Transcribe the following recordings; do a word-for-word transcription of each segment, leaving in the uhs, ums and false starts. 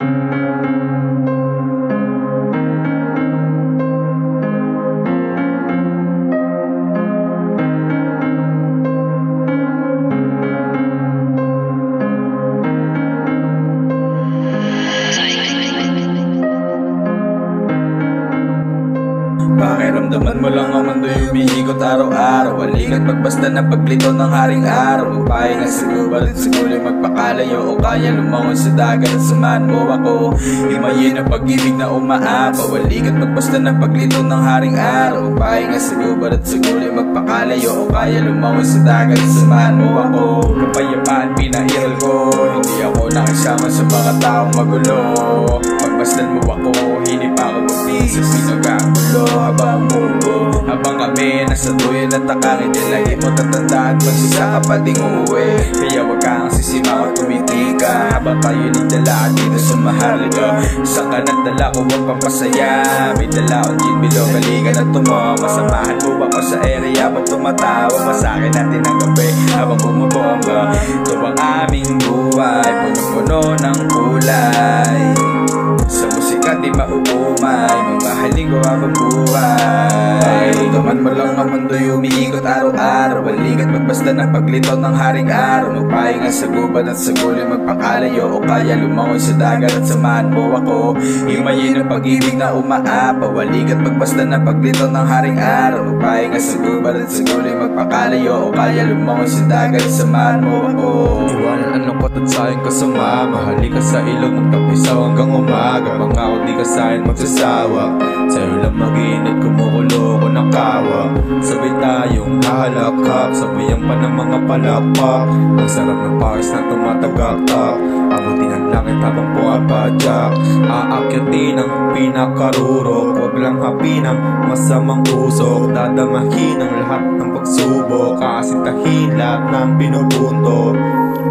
Pakiramdaman mo lang ang mundo yung umiikot araw-araw. Walingat magbasta ng paglito ng haring araw. Magpahinga sa gubat at sa guloy magpakalayo. O kaya lumangon sa dagat at samahan mo ako. Himayin ang pag-ibig na umaapaw. Walingat magbasta ng paglito ng haring araw. Magpahinga sa gubat at sa guloy magpakalayo. O kaya lumangon sa dagat at samahan mo ako. Kapayapaan pinahiral ko. Hindi ako nakasama sa mga taong magulo. Pagbastan mo ako, hindi pa ako magpisa. Pinagagulo habang mundo, habang kami nasa tuyo at takangin. Lagi mo tatandaan pag isa ka pating umuwi. Kaya wag kang sisimaw at tumiti ka. Habang tayo nagdala dito sa maharlika. Isa ka nagdala ko ang papasaya. May dala o din bilog, halikan at tumawa. Masamahan mo ba ko sa area pag tumatawa? Masakin natin ang gabi habang bumubongga. Ito ang aming buhay, puno-puno ng kulay. Sa musika di mauumay, mamahalin ko habang buhay. Pakiramdaman mo lang ang mundo'y umiikot araw-araw. Balikat magbasta ng paglito ng haring araw. Magpahinga sa gubat at sa guloy magpakalayo. O kaya lumangoy sa dagat at samahan mo ako. Himayin ang pag-ibig na umaapaw. Balikat magbasta ng paglito ng haring araw. Magpahinga sa gubat at sa guloy magpakalayo. O kaya lumangoy sa dagat at samahan mo ako. Iwanan ang lungkot at sayang kasama. Mahali ka sa ilog magtapisaw hanggang umaga. Kapag ako di ka sa'kin magsasawa. Sa'yo lang mag-init, kumukulo ko ng kawa. Sabay tayong hahalakap, sabayan pa ng mga palakpak. Ang sarap ng pares na tumatagaktak. Abutin ang langit habang pumapadyak. Aakyatin ang pinakarurok. Huwag lang hapin ang masamang usok. Dadamahin ang lahat ng pagsubok. Kasintahin lahat ng binubunto.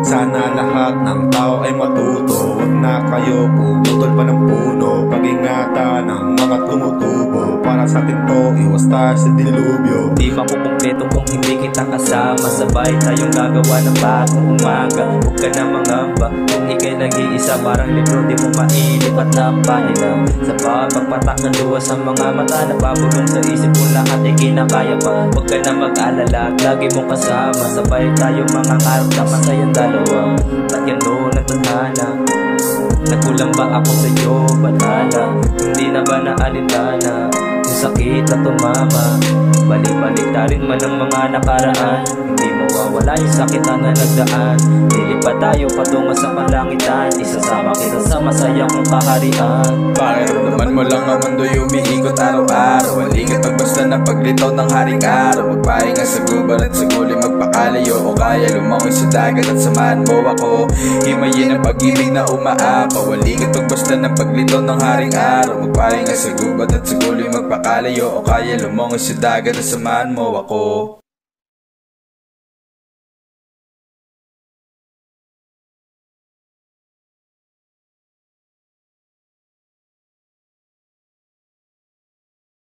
Sana lahat ng tao ay matuto. Huwag na kayo puputol pa ng puno. Pag-ingatan ang mga tumutubo. Para sa atin to, iwas tayo sa dilubyo. Di ka kukumpleto kung hindi kita kasama. Sabay tayong gagawa ng bagong umaga. Huwag ka na mangamba kung ika'y nag-iisa. Parang libro di mo mainip at napahinam. Sa pagpatak ng luwas ang mga mata. Napabulong sa isip kung lahat ay kinakaya pa. Huwag ka na mag-alala, lagi mong kasama. Sabay tayong mga karap na masayang dahil dalawa, at yan o nagtatana. Nagkulang ba ako sa'yo, banala? Hindi na ba naalintana? Yung sakit na tumama. Balik-balik na rin man ang mga nakaraan. Hindi mawawala yung sakit na nagdaan. Lilipat tayo patungo sa kalangitan. Isasama kita sa masaya kong kaharian. Pakiramdaman mo lang ang mundo'y umiikot araw-araw. Balikat magbasta ng paglitaw ng haring araw. Magpahinga sa gubat at sa guloy magpakalayo. O kaya lumangoy sa dagat at samahan mo ako. Himayin ang pag-ibig na umaapaw. Balikat magbasta ng paglitaw ng haring araw. Magpahinga sa gubat at sa guloy magpakalayo. O kaya lumangoy sa dagat at samahan mo ako.